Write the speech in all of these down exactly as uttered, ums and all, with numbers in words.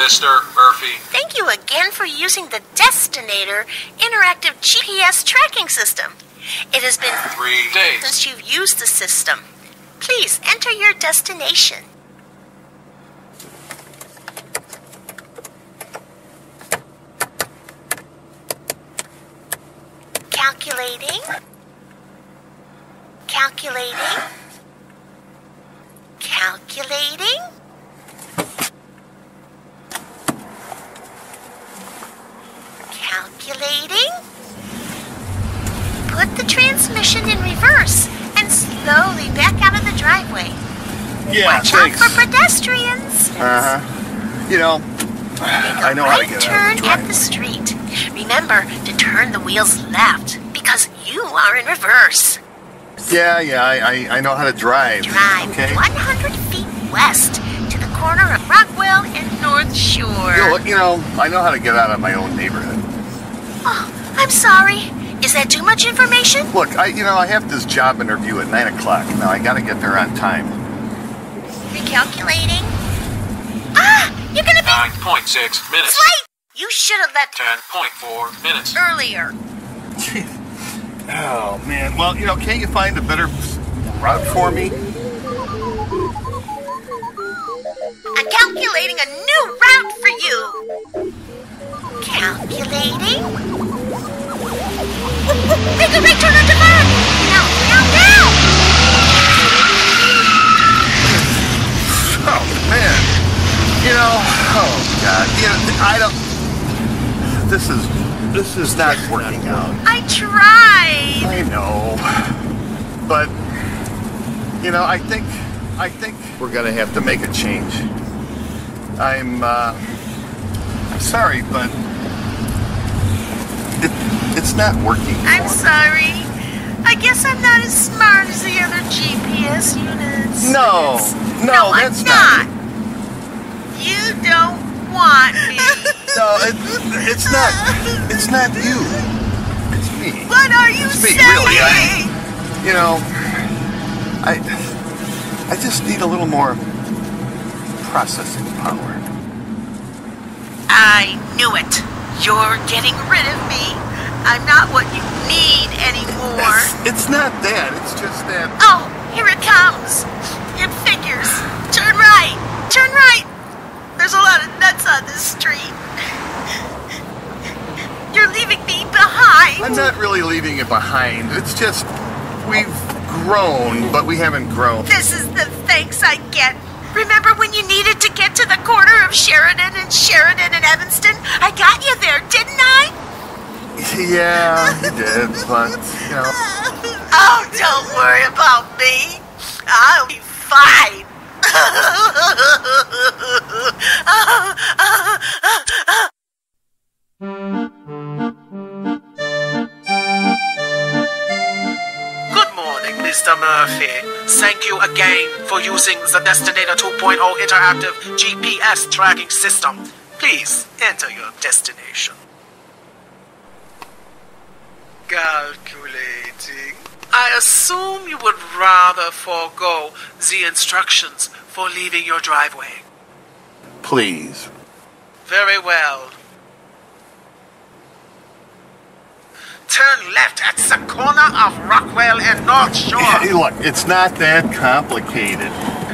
Mister Murphy. Thank you again for using the Destinator Interactive G P S tracking system. It has been three days since you've used the system. Please enter your destination. Calculating. Calculating. Calculating. Calculating. Put the transmission in reverse and slowly back out of the driveway. Yeah, Watch thanks. out for pedestrians. Uh-huh. You know, I know right how to get out of the driveway. Turn at the street. Remember to turn the wheels left because you are in reverse. Yeah, yeah, I, I, I know how to drive. Drive okay? one hundred feet west to the corner of Rockwell and North Shore. You know, you know, I know how to get out of my own neighborhood. Oh, I'm sorry. Is that too much information? Look, I, you know, I have this job interview at nine o'clock. Now, I gotta get there on time. Recalculating. Ah, you're gonna be... nine point six minutes. Late! You should have left... ten point four minutes. Earlier. Oh, man. Well, you know, can't you find a better route for me? I'm calculating a new route for you. Calculating. Make a right turn onto Vern. Now, now, now. Oh, man. You know, oh, God. You know, I don't... This is... This is not working out. I tried. I know. But, you know, I think, I think we're going to have to make a change. I'm, uh, I'm sorry, but it, it's not working. I'm sorry. I guess I'm not as smart as the other G P S units. No, no, no that's I'm not. not. You don't want me. No, it, it's not. It's not you. It's me. What are you it's me, saying? Really. I, you know, I, I just need a little more processing power. I knew it. You're getting rid of me. I'm not what you need anymore. It's, it's not that. It's just that. Oh, here it comes. It figures. Turn right. Turn right. There's a lot of nuts on this street. You're leaving me behind. I'm not really leaving it behind. It's just we've grown, but we haven't grown. This is the thanks I get. Remember when you needed to get to the corner of Sheridan and Sheridan and Evanston? I got you there, didn't I? Yeah, you did, but, you know. Oh, don't worry about me. I'll be fine. Good morning, Mister Murphy. Thank you again for using the Destinator two point oh Interactive G P S tracking system. Please enter your destination. Calculating. I assume you would rather forego the instructions for leaving your driveway. Please. Very well. Turn left at the corner of Rockwell and North Shore. Hey, look, it's not that complicated.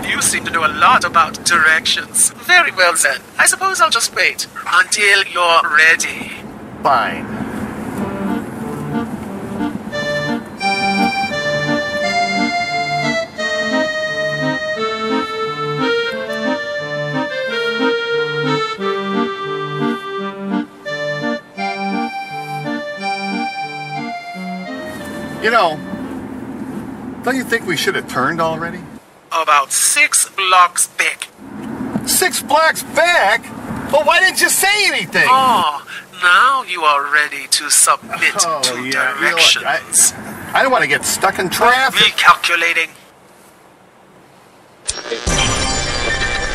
You seem to know a lot about directions. Very well then. I suppose I'll just wait until you're ready. Fine. You know, don't you think we should have turned already? About six blocks back. Six blocks back? Well, why didn't you say anything? Oh, now you are ready to submit oh, to yeah. directions. You know, I, I don't want to get stuck in traffic. Recalculating.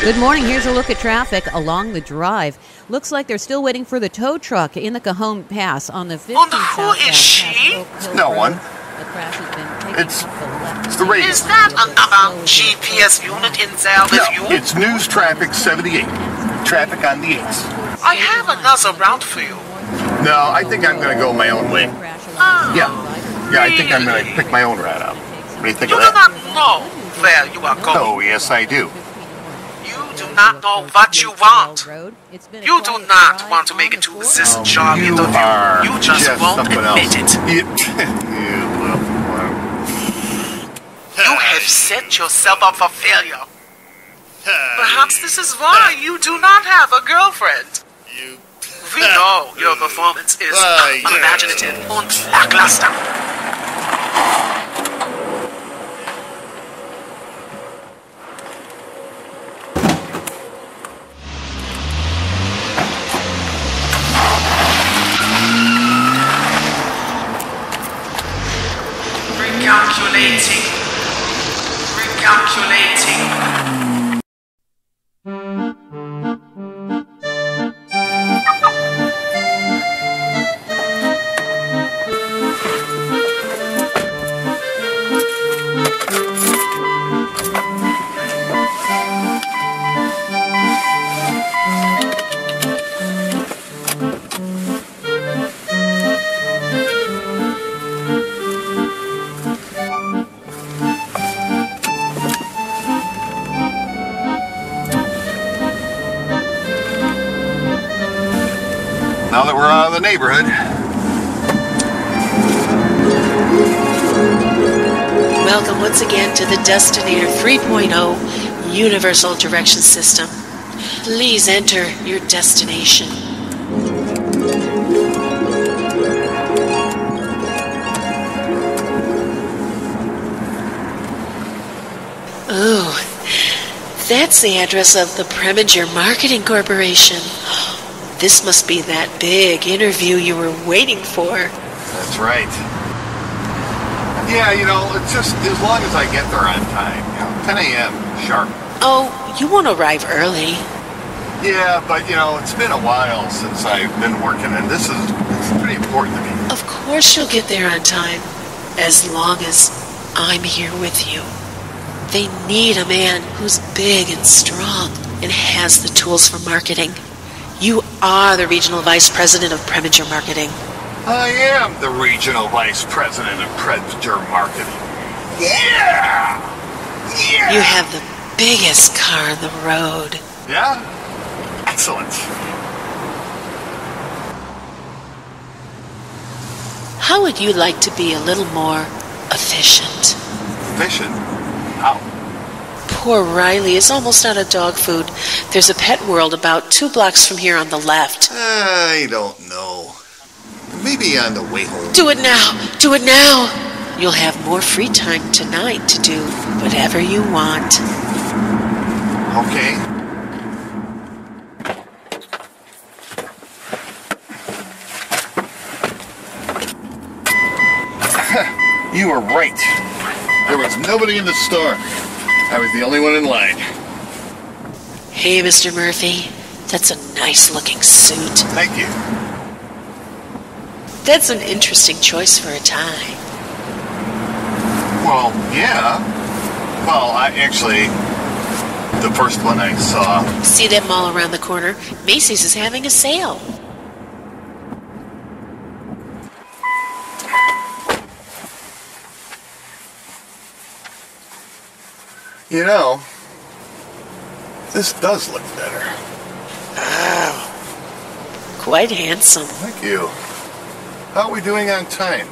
Good morning. Here's a look at traffic along the drive. Looks like they're still waiting for the tow truck in the Cajon Pass on the fifteenth. And who is she? No one. The crash has been taken off the left. It's the radio. Is that another G P S unit in there with you? No, it's News Traffic seventy-eight. traffic on the eights. I have another route for you. No, I think I'm going to go my own way. Oh, yeah. Yeah, really? I think I'm going to pick my own route out. What do you think you of that? You do not know where you are going. Oh, yes, I do. You do not know what you want. You do not want to make it to this um, job you interview. Are you just, just won't admit else. It. You, you have set yourself up for failure. Perhaps this is why you do not have a girlfriend. You. We know your performance is uh, yeah. unimaginative and lackluster. Recalculating. Recalculating. Now that we're out of the neighborhood. Welcome once again to the Destinator three point oh Universal Direction System. Please enter your destination. Ooh, that's the address of the Preminger Marketing Corporation. This must be that big interview you were waiting for. That's right. Yeah, you know, it's just as long as I get there on time. You know, ten A M sharp. Oh, you won't arrive early. Yeah, but, you know, it's been a while since I've been working, and this is it's pretty important to me. Of course you'll get there on time, as long as I'm here with you. They need a man who's big and strong and has the tools for marketing. You are the Regional Vice President of Preminger Marketing. I am the Regional Vice President of Preminger Marketing. Yeah! Yeah! You have the biggest car on the road. Yeah? Excellent. How would you like to be a little more efficient? Efficient? How? Poor Riley is almost out of dog food. There's a Pet World about two blocks from here on the left. I don't know. Maybe on the way home. Do it now. Do it now. You'll have more free time tonight to do whatever you want. Okay. You were right. There was nobody in the store. I was the only one in line. Hey, Mister Murphy. That's a nice-looking suit. Thank you. That's an interesting choice for a tie. Well, yeah. Well, I actually... the first one I saw... See that mall around the corner? Macy's is having a sale. You know, this does look better. Wow. Quite handsome. Thank you. How are we doing on time?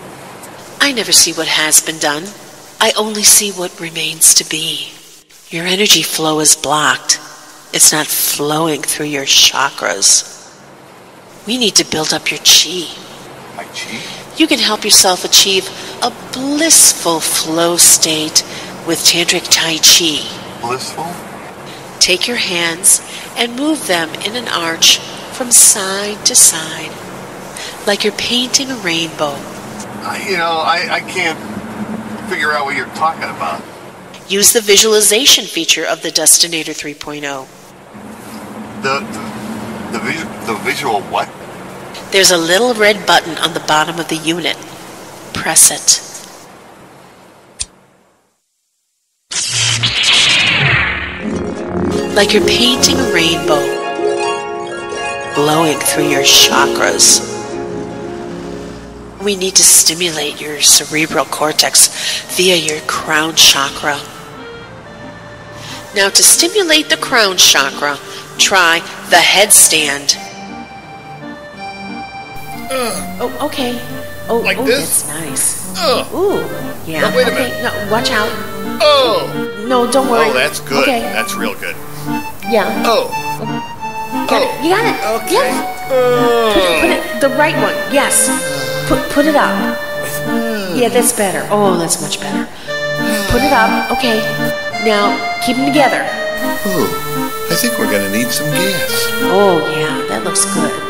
I never see what has been done. I only see what remains to be. Your energy flow is blocked. It's not flowing through your chakras. We need to build up your chi. My chi? You can help yourself achieve a blissful flow state with Tantric Tai Chi. Blissful? Take your hands and move them in an arch from side to side, like you're painting a rainbow. I, you know, I, I can't figure out what you're talking about. Use the visualization feature of the Destinator three point oh. The, the, the, visu the visual what? There's a little red button on the bottom of the unit. Press it. Like you're painting a rainbow. blowing through your chakras. We need to stimulate your cerebral cortex via your crown chakra. Now, to stimulate the crown chakra, try the headstand. Uh, oh, okay. Oh, like oh this? That's nice. Uh, Ooh, yeah. No, wait a okay, minute. No, watch out. Oh. No, don't worry. Oh, that's good. Okay. That's real good. Yeah. Oh. Got oh. It. You got it. Okay. Yeah. Oh. Put it, put it, the right one. Yes. Put, put it up. Yeah, that's better. Oh, that's much better. Put it up. Okay. Now, keep them together. Ooh, I think we're going to need some gas. Oh, yeah, that looks good.